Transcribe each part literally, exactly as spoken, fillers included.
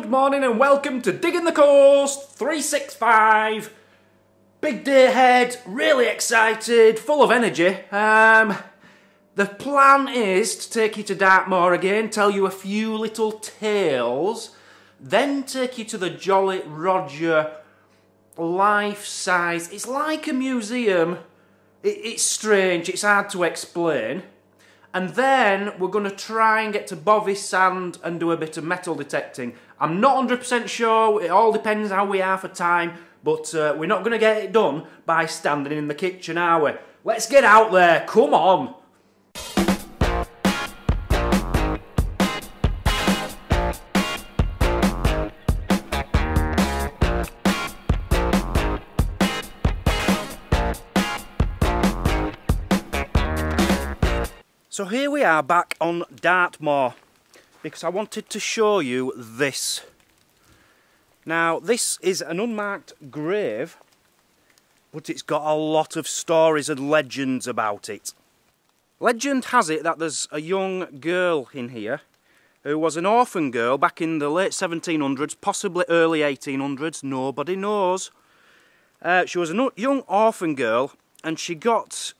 Good morning and welcome to Digging The Coast three sixty-five. Big day ahead, really excited, full of energy. Um, the plan is to take you to Dartmoor again, tell you a few little tales, then take you to the Jolly Roger life-size. It's like a museum. It, it's strange, it's hard to explain. And then we're going to try and get to Bovisand and do a bit of metal detecting. I'm not one hundred percent sure, it all depends how we are for time, but uh, we're not going to get it done by standing in the kitchen, are we? Let's get out there, come on! So here we are back on Dartmoor, because I wanted to show you this. Now this is an unmarked grave, but it's got a lot of stories and legends about it. Legend has it that there's a young girl in here who was an orphan girl back in the late seventeen hundreds, possibly early eighteen hundreds, nobody knows. Uh, she was a young orphan girl and she got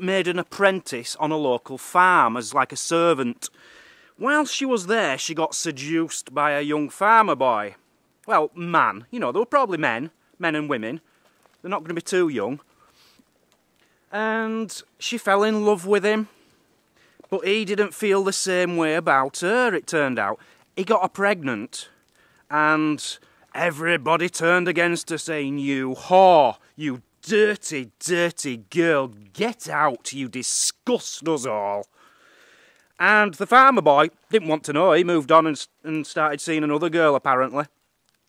made an apprentice on a local farm as like a servant. While she was there, she got seduced by a young farmer boy. Well, man. You know, there were probably men, men and women. They're not going to be too young. And she fell in love with him. But he didn't feel the same way about her, it turned out. He got her pregnant. And everybody turned against her saying, "You whore, you dirty, dirty girl, get out, you disgust us all." And the farmer boy didn't want to know, he moved on and, and started seeing another girl apparently.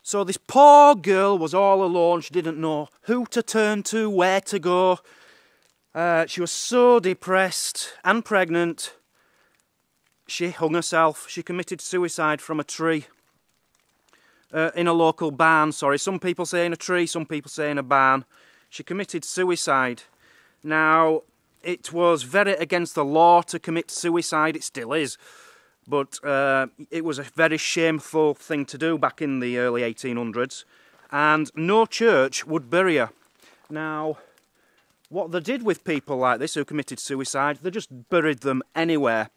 So this poor girl was all alone, she didn't know who to turn to, where to go. Uh, she was so depressed and pregnant, she hung herself, she committed suicide from a tree. Uh, in a local barn, sorry, some people say in a tree, some people say in a barn. She committed suicide. Now, it was very against the law to commit suicide. It still is. But uh, it was a very shameful thing to do back in the early eighteen hundreds. And no church would bury her. Now, what they did with people like this who committed suicide, they just buried them anywhere.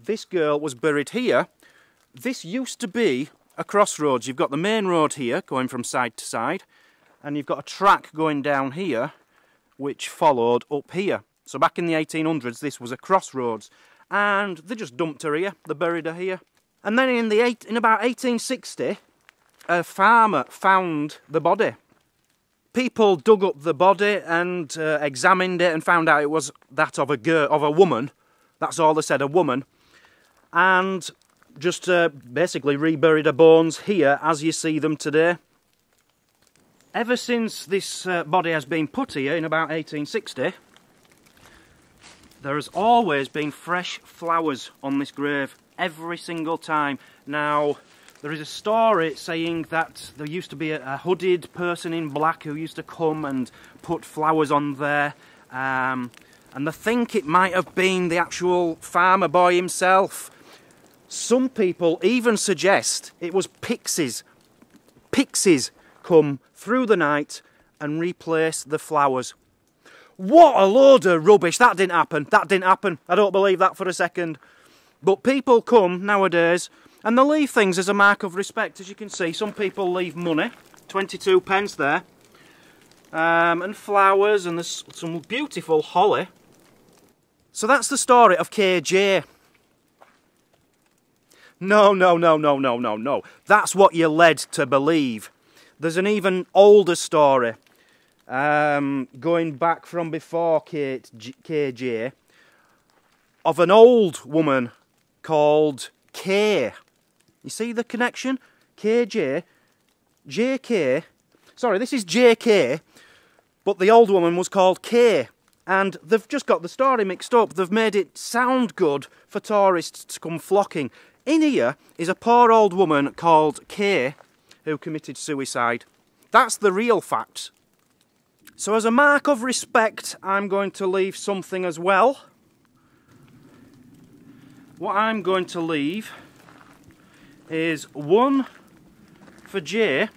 This girl was buried here. This used to be a crossroads. You've got the main road here, going from side to side. And you've got a track going down here, which followed up here. So back in the eighteen hundreds, this was a crossroads. And they just dumped her here, they buried her here. And then in, the eight, in about eighteen sixty, a farmer found the body. People dug up the body and uh, examined it and found out it was that of a girl, of a woman. That's all they said, a woman. And just uh, basically reburied her bones here as you see them today. Ever since this uh, body has been put here in about eighteen sixty, there has always been fresh flowers on this grave, every single time. Now, there is a story saying that there used to be a, a hooded person in black who used to come and put flowers on there. Um, and they think it might have been the actual farmer boy himself. Some people even suggest it was pixies. Pixies come through the night and replace the flowers. What a load of rubbish! That didn't happen, that didn't happen. I don't believe that for a second. But people come nowadays and they leave things as a mark of respect. As you can see, some people leave money, twenty-two pence there, um, and flowers, and there's some beautiful holly. So that's the story of K J. No, no, no, no, no, no, no. That's what you're led to believe. There's an even older story, um, going back from before K J, of an old woman called K. You see the connection? K J, J K, sorry, this is J K, but the old woman was called K, and they've just got the story mixed up. They've made it sound good for tourists to come flocking. In here is a poor old woman called K, who committed suicide. That's the real fact. So as a mark of respect, I'm going to leave something as well. What I'm going to leave is one for J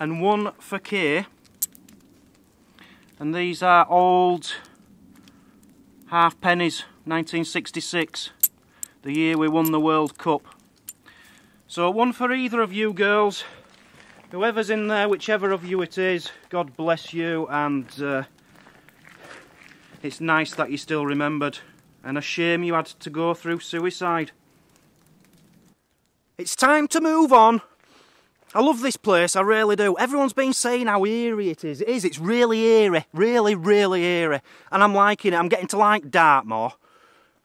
and one for K. And these are old half pennies, nineteen sixty-six, the year we won the World Cup. So one for either of you girls. Whoever's in there, whichever of you it is, God bless you, and uh, it's nice that you still remembered, and a shame you had to go through suicide. It's time to move on. I love this place, I really do. Everyone's been saying how eerie it is. It is, it's really eerie, really, really eerie. And I'm liking it, I'm getting to like Dartmoor.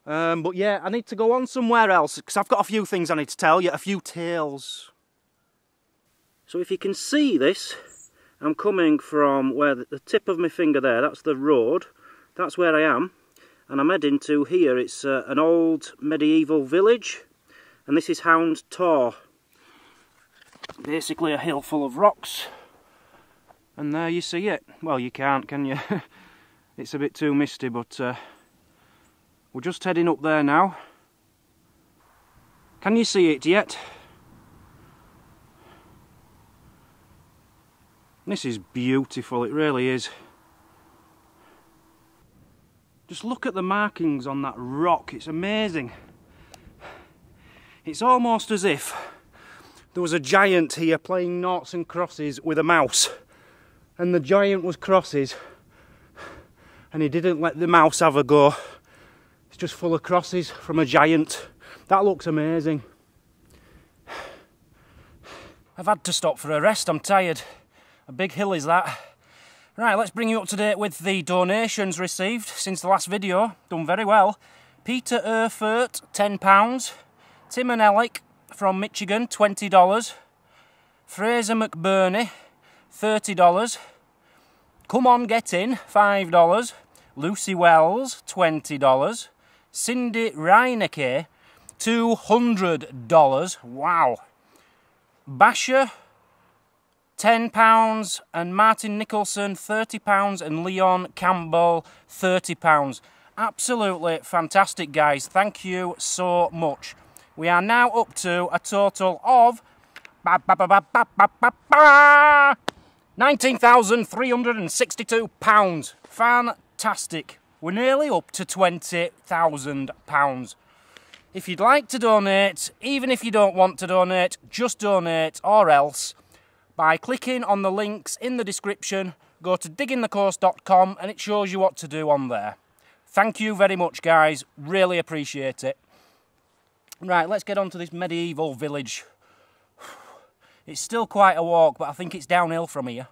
Um, but yeah, I need to go on somewhere else, because I've got a few things I need to tell you, a few tales. So if you can see this, I'm coming from where the, the tip of my finger there, that's the road, that's where I am, and I'm heading to here. It's uh, an old medieval village, and this is Hound Tor. Basically a hill full of rocks, and there you see it. Well, you can't, can you? It's a bit too misty, but uh, we're just heading up there now. Can you see it yet? This is beautiful, it really is. Just look at the markings on that rock, it's amazing. It's almost as if there was a giant here playing noughts and crosses with a mouse, and the giant was crosses, and he didn't let the mouse have a go. It's just full of crosses from a giant. That looks amazing. I've had to stop for a rest, I'm tired. A big hill is that. Right, let's bring you up to date with the donations received since the last video. Done very well. Peter Erfurt, ten pounds. Tim and Alec from Michigan, twenty dollars. Fraser McBurney, thirty dollars. Come On Get In, five dollars. Lucy Wells, twenty dollars. Cindy Reineke, two hundred dollars. Wow. Basher, ten pounds, and Martin Nicholson thirty pounds, and Leon Campbell thirty pounds. Absolutely fantastic, guys, thank you so much. We are now up to a total of nineteen thousand three hundred and sixty-two pounds. Fantastic, we're nearly up to twenty thousand pounds. If you'd like to donate, even if you don't want to donate, just donate, or else, by clicking on the links in the description, go to digging the coast dot com and it shows you what to do on there. Thank you very much, guys, really appreciate it. Right, let's get on to this medieval village. It's still quite a walk, but I think it's downhill from here.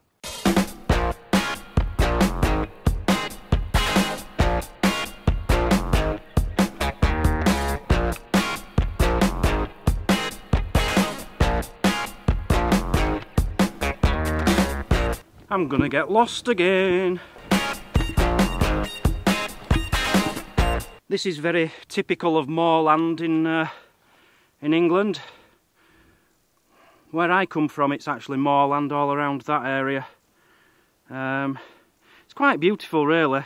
I'm gonna get lost again. This is very typical of moorland in uh, in England. Where I come from, it's actually moorland all around that area. Um, it's quite beautiful, really,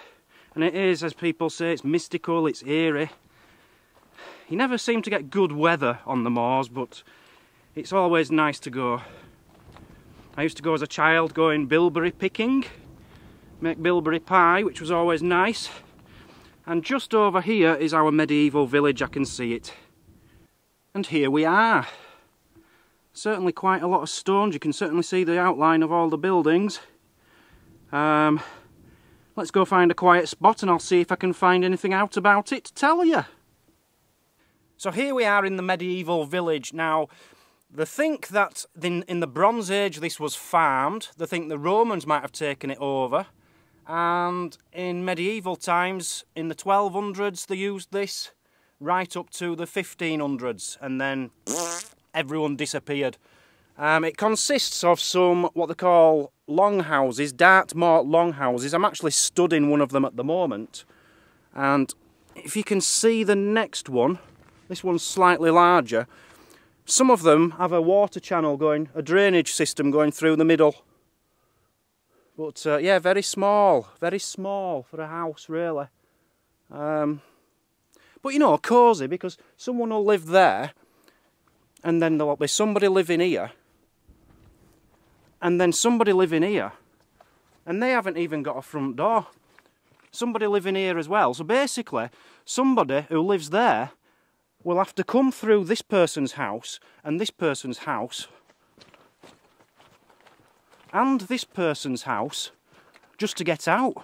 and it is, as people say, it's mystical, it's eerie. You never seem to get good weather on the moors, but it's always nice to go. I used to go as a child, going bilberry picking, make bilberry pie, which was always nice. And just over here is our medieval village, I can see it. And here we are. Certainly quite a lot of stones, you can certainly see the outline of all the buildings. Um, let's go find a quiet spot and I'll see if I can find anything out about it to tell you. So here we are in the medieval village now. They think that in, in the Bronze Age this was farmed. They think the Romans might have taken it over. And in medieval times, in the twelve hundreds, they used this right up to the fifteen hundreds. And then everyone disappeared. Um, it consists of some, what they call, longhouses, Dartmoor longhouses. I'm actually stood in one of them at the moment. And if you can see the next one, this one's slightly larger. Some of them have a water channel going, a drainage system going through the middle. But uh, yeah, very small, very small for a house, really. Um, but you know, cosy, because someone will live there, and then there'll be somebody living here. and then somebody living here, and they haven't even got a front door. Somebody living here as well. So basically, somebody who lives there will have to come through this person's house, and this person's house, and this person's house, just to get out.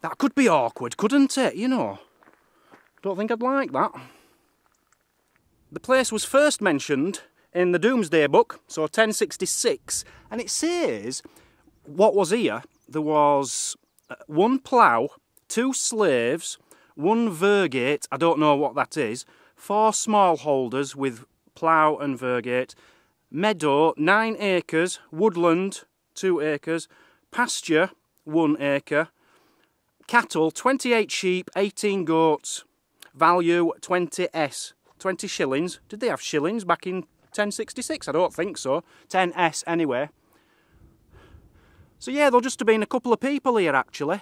That could be awkward, couldn't it, you know? Don't think I'd like that. The place was first mentioned in the Doomsday Book, so ten sixty-six, and it says what was here, there was one plough, two slaves, one vergate, I don't know what that is, four smallholders with plough and vergate, meadow, nine acres, woodland, two acres, pasture, one acre, cattle, twenty-eight sheep, eighteen goats, value twenty s, twenty shillings. Did they have shillings back in ten sixty-six? I don't think so. ten s anyway. So yeah, there'll just have been a couple of people here actually,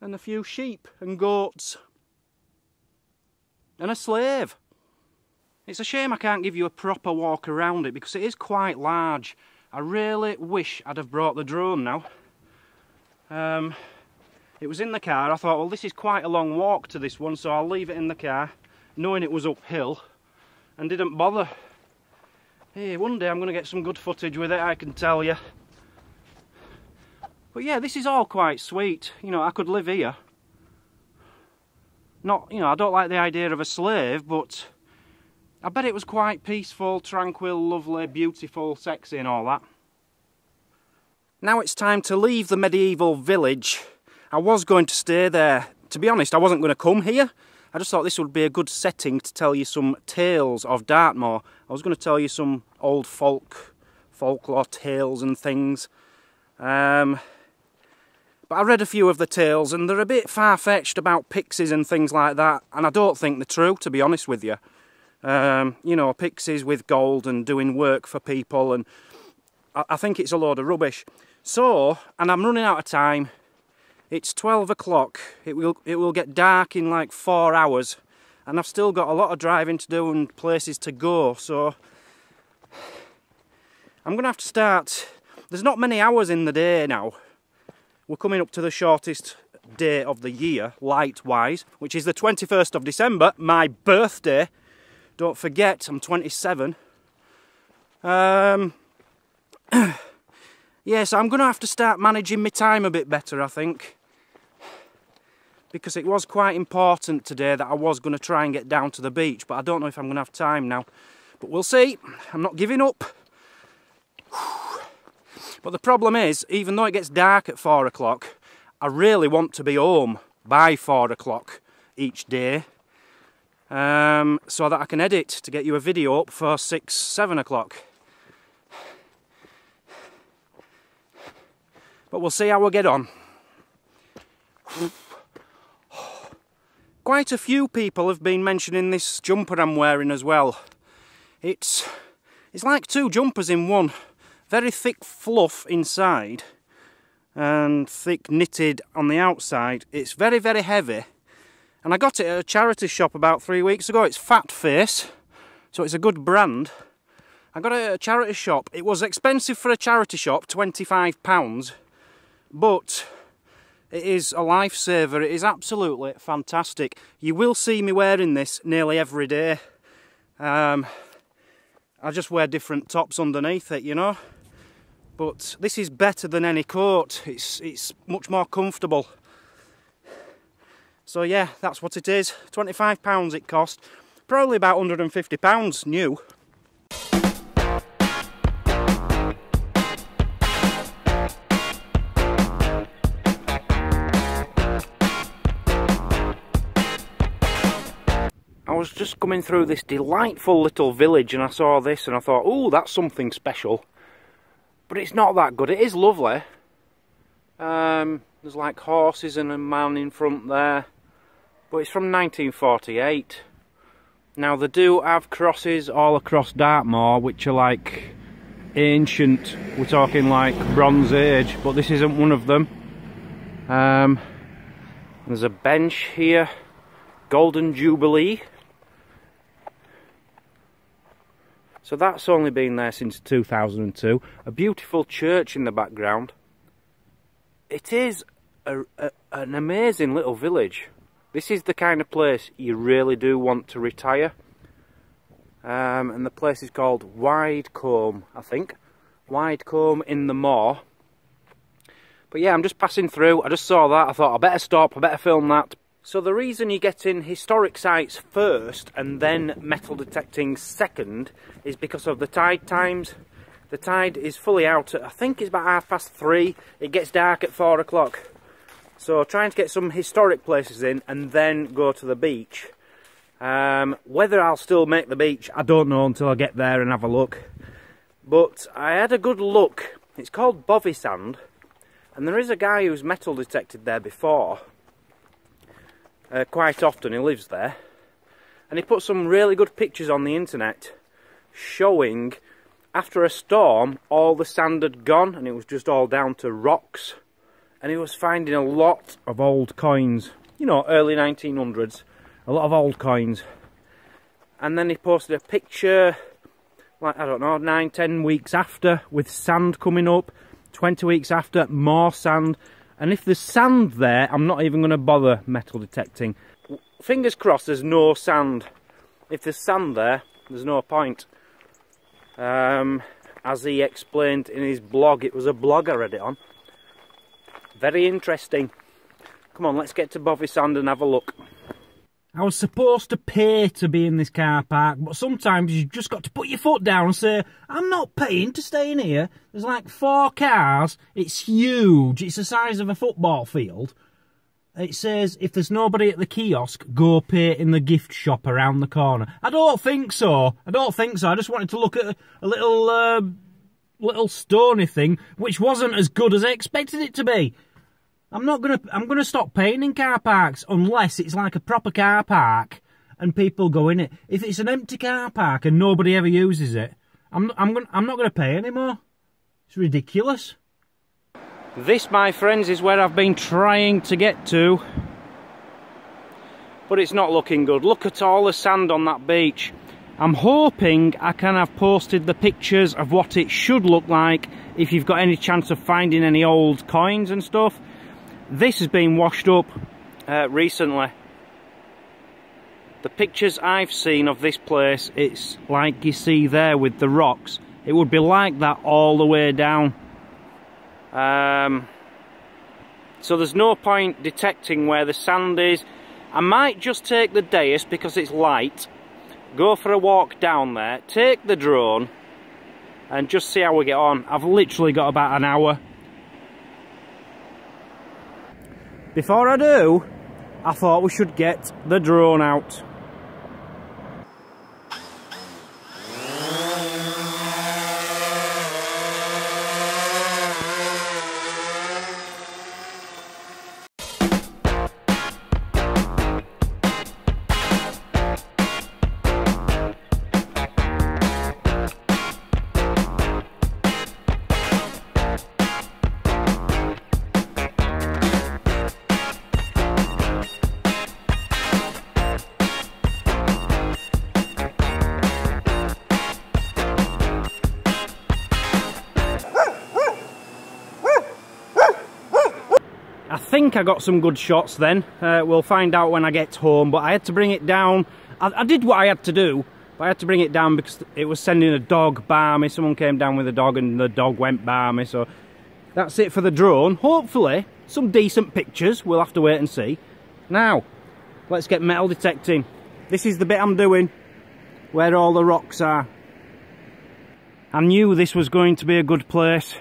and a few sheep and goats, and a slave. It's a shame I can't give you a proper walk around it because it is quite large. I really wish I'd have brought the drone now. Um, it was in the car. I thought, well, this is quite a long walk to this one, so I'll leave it in the car, knowing it was uphill, and didn't bother. Hey, one day I'm going to get some good footage with it, I can tell you. But yeah, this is all quite sweet. You know, I could live here. Not, you know, I don't like the idea of a slave, but I bet it was quite peaceful, tranquil, lovely, beautiful, sexy and all that. Now it's time to leave the medieval village. I was going to stay there. To be honest, I wasn't going to come here. I just thought this would be a good setting to tell you some tales of Dartmoor. I was going to tell you some old folk, folklore tales and things. Um... But I read a few of the tales and they're a bit far-fetched about pixies and things like that, and I don't think they're true, to be honest with you. Um, you know, pixies with gold and doing work for people, and I, I think it's a load of rubbish. So, and I'm running out of time, it's twelve o'clock, it will, it will get dark in like four hours, and I've still got a lot of driving to do and places to go, so I'm going to have to start. There's not many hours in the day now. We're coming up to the shortest day of the year, light-wise, which is the twenty-first of December, my birthday. Don't forget, I'm twenty-seven. Um, yeah, so I'm going to have to start managing my time a bit better, I think. Because it was quite important today that I was going to try and get down to the beach, but I don't know if I'm going to have time now. But we'll see. I'm not giving up. But the problem is, even though it gets dark at four o'clock, I really want to be home by four o'clock each day, um, so that I can edit to get you a video up for six, seven o'clock. But we'll see how we get on. Quite a few people have been mentioning this jumper I'm wearing as well. It's it's like two jumpers in one. Very thick fluff inside and thick knitted on the outside. It's very, very heavy. And I got it at a charity shop about three weeks ago. It's Fat Face, so it's a good brand. I got it at a charity shop. It was expensive for a charity shop, twenty-five pounds, but it is a lifesaver. It is absolutely fantastic. You will see me wearing this nearly every day. Um, I just wear different tops underneath it, you know. But this is better than any coat. It's, it's much more comfortable. So yeah, that's what it is. twenty-five pounds it cost. Probably about a hundred and fifty pounds new. I was just coming through this delightful little village and I saw this and I thought, ooh, that's something special. But it's not that good. It is lovely. Um, there's like horses and a man in front there. But it's from nineteen forty-eight. Now they do have crosses all across Dartmoor, which are like ancient. We're talking like Bronze Age, but this isn't one of them. Um, there's a bench here. Golden Jubilee. So that's only been there since two thousand two. A beautiful church in the background. It is a, a, an amazing little village. This is the kind of place you really do want to retire. Um, and the place is called Widecombe, I think. Widecombe in the Moor. But yeah, I'm just passing through. I just saw that. I thought I better stop. I better film that. So the reason you're getting historic sites first and then metal detecting second is because of the tide times. The tide is fully out at, I think it's about half past three. It gets dark at four o'clock. So trying to get some historic places in and then go to the beach. Um, whether I'll still make the beach, I don't know until I get there and have a look. But I had a good look. It's called Bovisand. And there is a guy who's metal detected there before. Uh, quite often he lives there, and he put some really good pictures on the internet showing after a storm all the sand had gone and it was just all down to rocks, and he was finding a lot of old coins, you know, early nineteen hundreds, a lot of old coins. And then he posted a picture like, I don't know, nine, ten weeks after with sand coming up, twenty weeks after more sand. And if there's sand there, I'm not even going to bother metal detecting. Fingers crossed there's no sand. If there's sand there, there's no point. Um, as he explained in his blog, it was a blog I read it on. Very interesting. Come on, let's get to Bovisand and have a look. I was supposed to pay to be in this car park, but sometimes you've just got to put your foot down and say, I'm not paying to stay in here. There's like four cars. It's huge. It's the size of a football field. It says, if there's nobody at the kiosk, go pay in the gift shop around the corner. I don't think so. I don't think so. I just wanted to look at a, a little, uh, little stony thing, which wasn't as good as I expected it to be. I'm not gonna. I'm gonna stop paying in car parks unless it's like a proper car park and people go in it. If it's an empty car park and nobody ever uses it, I'm. I'm gonna. I'm not gonna pay anymore. It's ridiculous. This, my friends, is where I've been trying to get to, but it's not looking good. Look at all the sand on that beach. I'm hoping I can have posted the pictures of what it should look like if you've got any chance of finding any old coins and stuff. This has been washed up uh, recently. The pictures I've seen of this place, it's like you see there with the rocks. It would be like that all the way down. Um, so there's no point detecting where the sand is. I might just take the Deus because it's light, go for a walk down there, take the drone and just see how we get on. I've literally got about an hour. Before I do, I thought we should get the drone out. I think I got some good shots then. Uh, we'll find out when I get home, but I had to bring it down. I, I did what I had to do, but I had to bring it down because it was sending a dog barmy. Someone came down with a dog and the dog went barmy, so that's it for the drone. Hopefully some decent pictures. We'll have to wait and see. Now let's get metal detecting. This is the bit I'm doing where all the rocks are. I knew this was going to be a good place.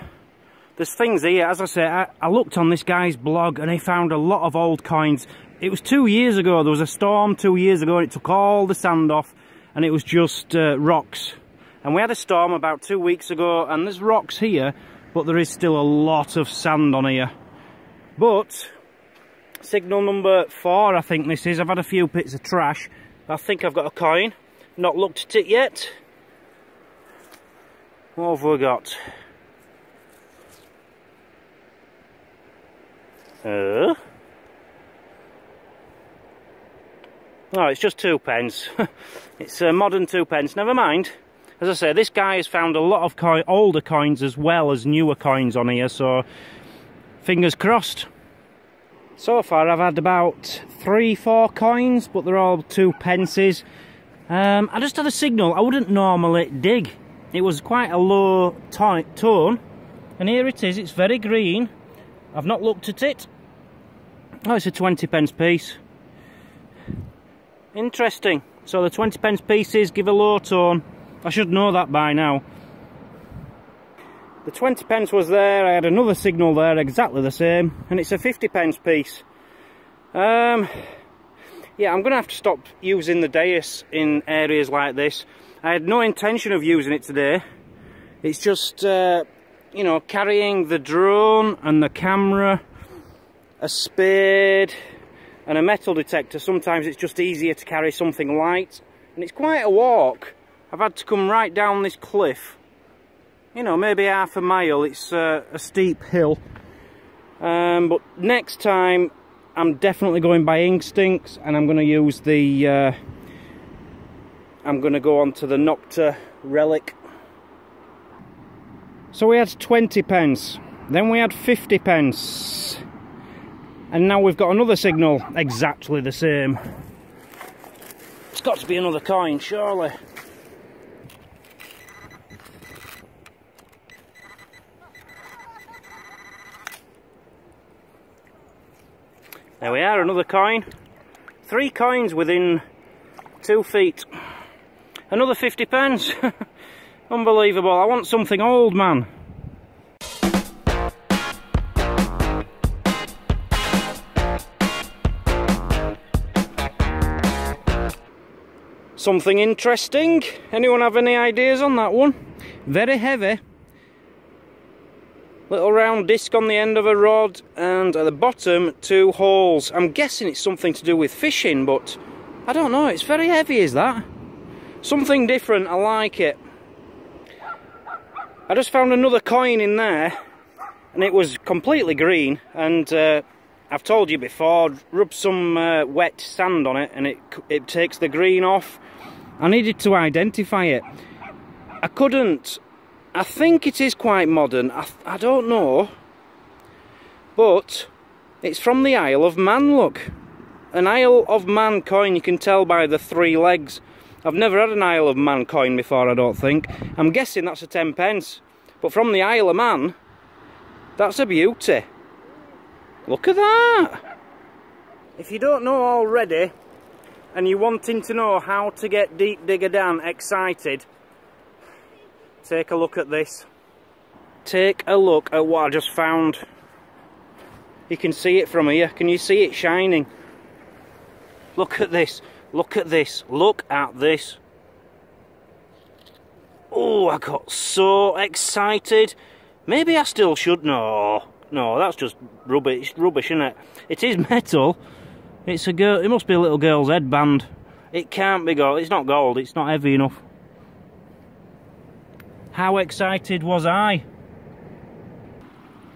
There's things here, as I say, I, I looked on this guy's blog and he found a lot of old coins. It was two years ago, there was a storm two years ago and it took all the sand off and it was just uh, rocks. And we had a storm about two weeks ago and there's rocks here, but there is still a lot of sand on here. But, signal number four I think this is. I've had a few bits of trash. I think I've got a coin, not looked at it yet. What have we got? Uh. Oh, it's just two pence. It's a modern two pence. Never mind. as I say, this guy has found a lot of coin, older coins as well as newer coins on here, so fingers crossed. So far I've had about three, four coins, but they're all two pences. Um, I just had a signal I wouldn't normally dig. It was quite a low tone, and here it is, it's very green. I've not looked at it. Oh, it's a twenty pence piece. Interesting. So the twenty pence pieces give a low tone. I should know that by now. The twenty pence was there, I had another signal there, exactly the same, and it's a fifty pence piece. Um, yeah, I'm going to have to stop using the Deus in areas like this. I had no intention of using it today. It's just, uh, you know, carrying the drone and the camera, a spade and a metal detector. Sometimes it's just easier to carry something light, and it's quite a walk. I've had to come right down this cliff. You know, maybe half a mile, it's uh, a steep hill. Um, but next time, I'm definitely going by instincts, and I'm going to use the... Uh, I'm going to go on to the Nocturne relic. So we had twenty pence, then we had fifty pence. And now we've got another signal, exactly the same. It's got to be another coin, surely. There we are, another coin. Three coins within two feet. Another fifty pence. Unbelievable. I want something old, man. Something interesting. Anyone have any ideas on that one? Very heavy. Little round disc on the end of a rod, and at the bottom two holes. I'm guessing it's something to do with fishing, but I don't know, it's very heavy, is that? Something different, I like it. I just found another coin in there, and it was completely green, and uh, I've told you before, rub some uh, wet sand on it and it, it takes the green off. I needed to identify it. I couldn't. I think it is quite modern, I, I don't know, but it's from the Isle of Man, look. An Isle of Man coin, you can tell by the three legs. I've never had an Isle of Man coin before, I don't think. I'm guessing that's a ten pence, but from the Isle of Man, that's a beauty. Look at that! If you don't know already, and you're wanting to know how to get Deep Digger Dan excited, take a look at this. Take a look at what I just found. You can see it from here. Can you see it shining? Look at this. Look at this. Look at this. Oh, I got so excited. Maybe I still should. No. No, that's just rubbish. It's rubbish, isn't it? It is metal. It's a girl. It must be a little girl's headband. It can't be gold. It's not gold. It's not heavy enough. How excited was I?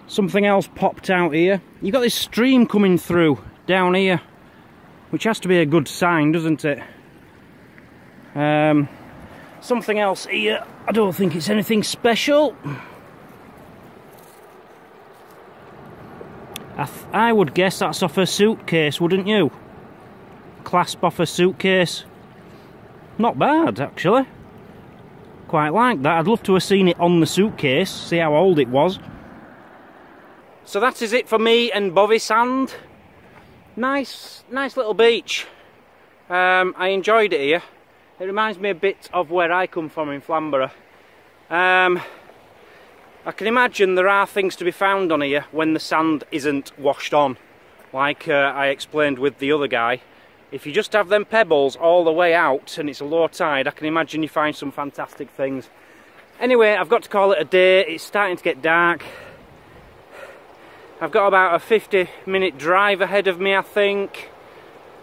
Something else popped out here. You've got this stream coming through down here, which has to be a good sign, doesn't it? Um, something else here. I don't think it's anything special. I, th I would guess that's off a suitcase, wouldn't you? Clasp off a suitcase. Not bad, actually. Quite like that. I'd love to have seen it on the suitcase, see how old it was. So that is it for me and Bovisand. Nice, nice little beach. Um, I enjoyed it here. It reminds me a bit of where I come from in Flamborough. Um, I can imagine there are things to be found on here when the sand isn't washed on. Like uh, I explained with the other guy. If you just have them pebbles all the way out and it's a low tide, I can imagine you find some fantastic things. Anyway, I've got to call it a day. It's starting to get dark. I've got about a fifty minute drive ahead of me, I think.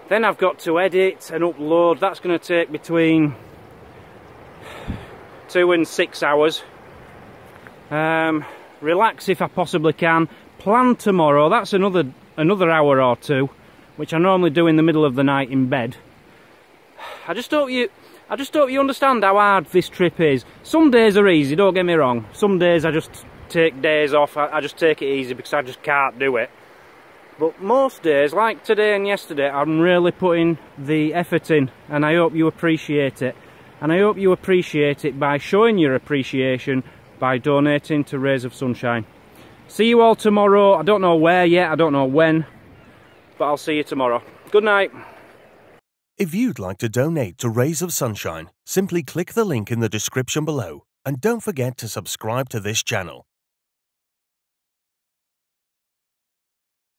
Then I've got to edit and upload. That's going to take between two and six hours. Um, relax if I possibly can. Plan tomorrow. That's another another hour or two, which I normally do in the middle of the night in bed. I just hope you I just hope you understand how hard this trip is. Some days are easy, don't get me wrong. Some days I just take days off, I, I just take it easy because I just can't do it. But most days, like today and yesterday, I'm really putting the effort in, and I hope you appreciate it. And I hope you appreciate it by showing your appreciation by donating to Rays of Sunshine. See you all tomorrow. I don't know where yet, I don't know when, but I'll see you tomorrow. Good night. If you'd like to donate to Rays of Sunshine, simply click the link in the description below, and don't forget to subscribe to this channel.